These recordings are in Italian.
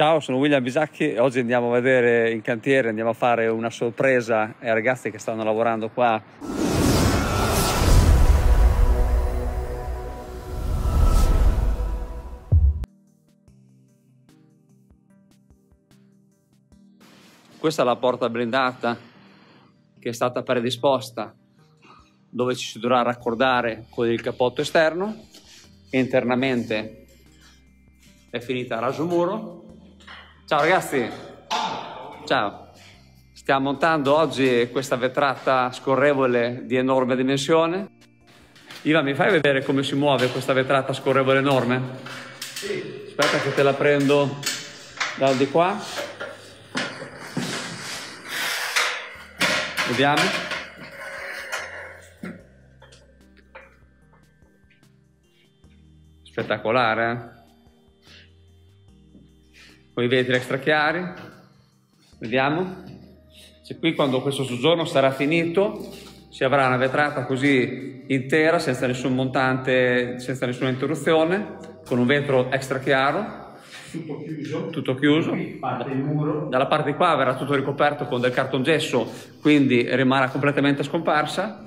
Ciao, sono William Bisacchi e oggi andiamo a vedere in cantiere, andiamo a fare una sorpresa ai ragazzi che stanno lavorando qua. Questa è la porta blindata che è stata predisposta, dove ci si dovrà raccordare con il cappotto esterno e internamente è finita a raso muro. Ciao ragazzi, ciao, stiamo montando oggi questa vetrata scorrevole di enorme dimensione. Ivan, mi fai vedere come si muove questa vetrata scorrevole enorme? Sì. Aspetta che te la prendo da di qua. Vediamo. Spettacolare, eh? Con i vetri extra chiari, vediamo. Se qui, quando questo soggiorno sarà finito, si avrà una vetrata così intera, senza nessun montante, senza nessuna interruzione, con un vetro extra chiaro, tutto chiuso, dalla parte di qua verrà tutto ricoperto con del cartongesso, quindi rimarrà completamente scomparsa.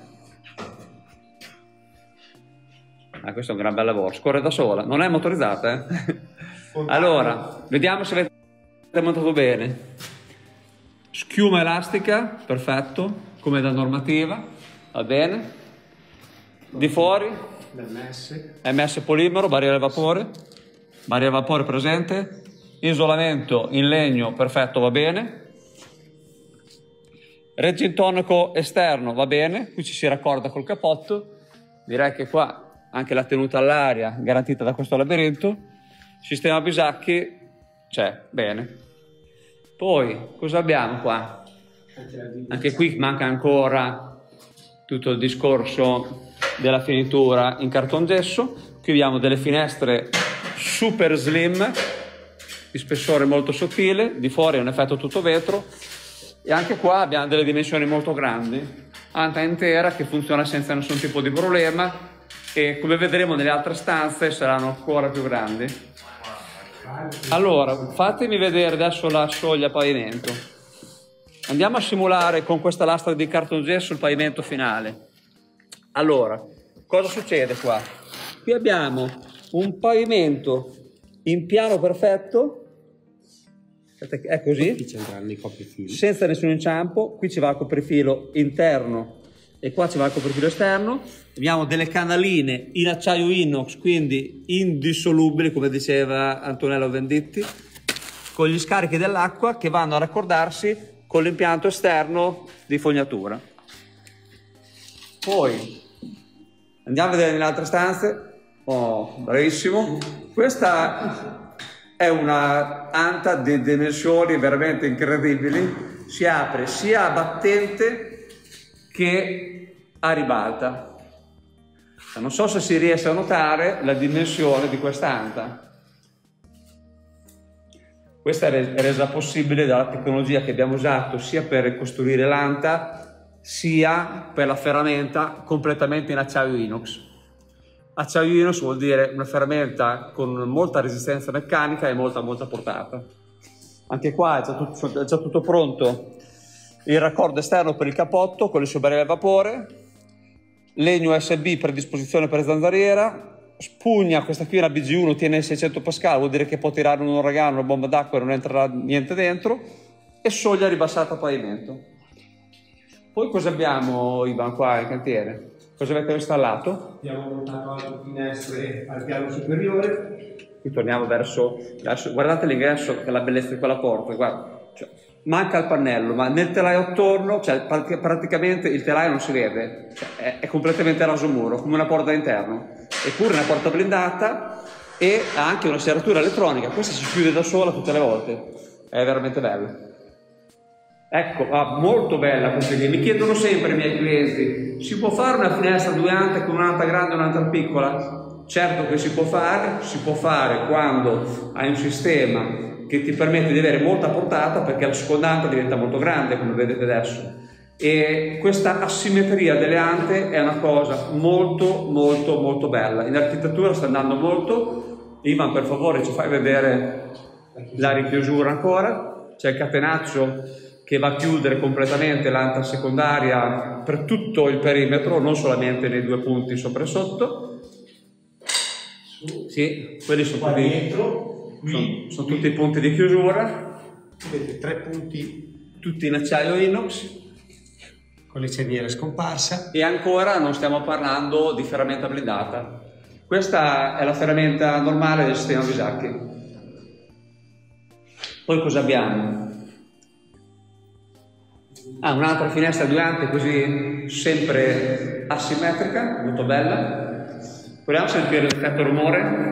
Ah, questo è un gran bel lavoro, scorre da sola, non è motorizzata, eh? Allora, vediamo se avete montato bene. Schiuma elastica, perfetto, come da normativa, va bene. Di fuori, MS polimero, barriera vapore presente, isolamento in legno, perfetto, va bene. Reggio intonico esterno, va bene, qui ci si raccorda col cappotto, direi che qua anche la tenuta all'aria garantita da questo labirinto. Sistema Bisacchi c'è, bene. Poi cosa abbiamo qua? Anche qui manca ancora tutto il discorso della finitura in cartongesso. Qui abbiamo delle finestre super slim di spessore molto sottile, di fuori è un effetto tutto vetro, e anche qua abbiamo delle dimensioni molto grandi, anta intera che funziona senza nessun tipo di problema. E come vedremo nelle altre stanze saranno ancora più grandi. Allora, fatemi vedere adesso la soglia pavimento. Andiamo a simulare con questa lastra di cartongesso il pavimento finale. Allora, cosa succede qua? Qui abbiamo un pavimento in piano perfetto, è così, senza nessun inciampo. Qui ci va il coprifilo interno e qua ci va il coprifilo esterno. Abbiamo delle canaline in acciaio inox, quindi indissolubili, come diceva Antonello Venditti, con gli scarichi dell'acqua che vanno a raccordarsi con l'impianto esterno di fognatura. Poi andiamo a vedere nelle altre stanze. Oh, bravissimo. Questa è una anta di dimensioni veramente incredibili, si apre sia a battente che a ribalta. Non so se si riesce a notare la dimensione di questa anta. Questa è resa possibile dalla tecnologia che abbiamo usato sia per costruire l'anta sia per la ferramenta completamente in acciaio inox. Acciaio inox vuol dire una ferramenta con molta resistenza meccanica e molta portata. Anche qua è già tutto pronto. Il raccordo esterno per il capotto con le sue barriere a vapore, legno USB predisposizione per zanzariera, spugna, questa qui è una BG1, tiene 600 Pascal, vuol dire che può tirare un uragano, una bomba d'acqua e non entrerà niente dentro, e soglia ribassata a pavimento. Poi cosa abbiamo, Ivan, qua in cantiere? Cosa avete installato? Abbiamo montato altre finestre al piano superiore. Qui torniamo verso guardate l'ingresso, che è la bellezza di quella porta, guarda. Cioè, manca il pannello, ma nel telaio attorno, cioè praticamente il telaio non si vede, cioè, è completamente raso muro, come una porta interna, eppure è una porta blindata e ha anche una serratura elettronica. Questa si chiude da sola tutte le volte, è veramente bella. Ecco, molto bella questa idea. Mi chiedono sempre i miei clienti: si può fare una finestra a due ante, con un'anta grande e un'anta piccola? Certo che si può fare quando hai un sistema che ti permette di avere molta portata, perché la seconda anta diventa molto grande, come vedete adesso, e questa asimmetria delle ante è una cosa molto bella. In architettura sta andando molto. Ivan, per favore, ci fai vedere la richiusura ancora, c'è il catenaccio che va a chiudere completamente l'anta secondaria per tutto il perimetro, non solamente nei due punti sopra e sotto. Sì, quelli sono tutti, dentro, sono tutti i punti di chiusura. Vedete, tre punti tutti in acciaio inox con le cerniere scomparse. E ancora non stiamo parlando di ferramenta blindata. Questa è la ferramenta normale del sistema Bisacchi. Poi cosa abbiamo? Ah, un'altra finestra due ante così, sempre asimmetrica, molto bella. Vogliamo sentire l'effetto rumore?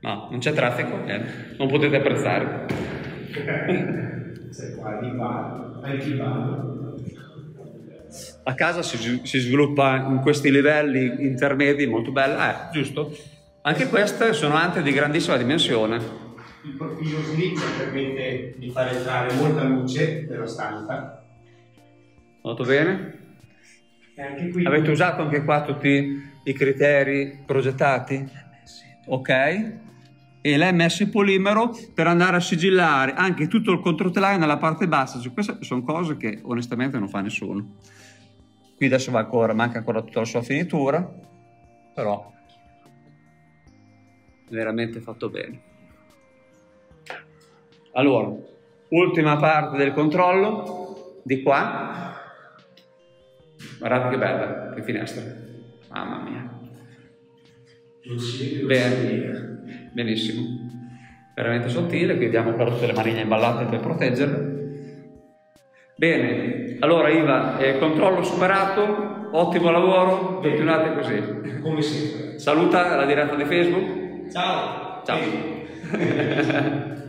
No, non c'è traffico, non potete apprezzare. La casa si sviluppa in questi livelli intermedi, molto bella, giusto? Anche queste sono ante di grandissima dimensione. Il profilo slip permette di far entrare molta luce nella stanza. Molto bene. E anche qui avete usato anche qua tutti i criteri progettati? Ok. E l'MS polimero per andare a sigillare anche tutto il controtelaio nella parte bassa. Cioè, queste sono cose che onestamente non fa nessuno. Qui adesso va ancora, manca ancora tutta la sua finitura, però veramente fatto bene. Allora, ultima parte del controllo, di qua, guardate che bella, che finestra, mamma mia, bene, benissimo, veramente sottile, qui diamo però tutte le maniglie imballate per proteggerle. Bene, allora Iva, controllo superato, ottimo lavoro, continuate così. Come sempre. Saluta la diretta di Facebook. Ciao. Ciao.